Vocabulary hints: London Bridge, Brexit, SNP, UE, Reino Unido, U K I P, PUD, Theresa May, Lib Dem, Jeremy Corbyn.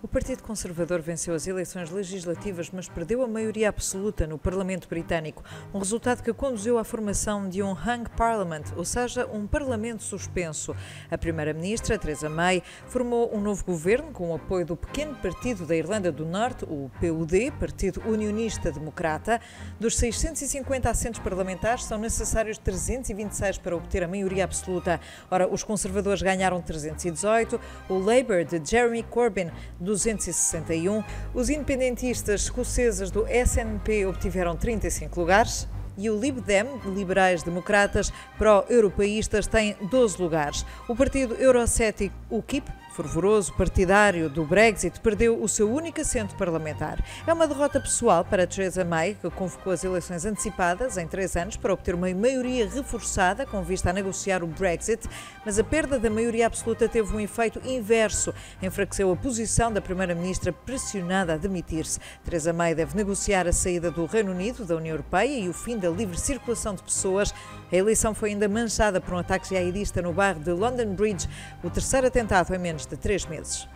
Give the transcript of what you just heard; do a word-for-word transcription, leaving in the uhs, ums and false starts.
O Partido Conservador venceu as eleições legislativas, mas perdeu a maioria absoluta no Parlamento Britânico, um resultado que conduziu à formação de um hung parliament, ou seja, um parlamento suspenso. A primeira-ministra, Theresa May, formou um novo governo com o apoio do pequeno partido da Irlanda do Norte, o P U D, Partido Unionista Democrata. Dos seiscentos e cinquenta assentos parlamentares, são necessários trezentos e vinte e seis para obter a maioria absoluta. Ora, os conservadores ganharam trezentos e dezoito, o Labour de Jeremy Corbyn duzentos e sessenta e um, os independentistas escoceses do S N P obtiveram trinta e cinco lugares e o Lib Dem, de liberais democratas pró-europeístas, tem doze lugares. O partido eurocético U K I P, fervoroso partidário do Brexit, perdeu o seu único assento parlamentar. É uma derrota pessoal para Theresa May, que convocou as eleições antecipadas em três anos para obter uma maioria reforçada com vista a negociar o Brexit, mas a perda da maioria absoluta teve um efeito inverso. Enfraqueceu a posição da primeira-ministra, pressionada a demitir-se. Theresa May deve negociar a saída do Reino Unido da União Europeia e o fim da livre circulação de pessoas. A eleição foi ainda manchada por um ataque jihadista no bairro de London Bridge, o terceiro atentado em menos de três meses.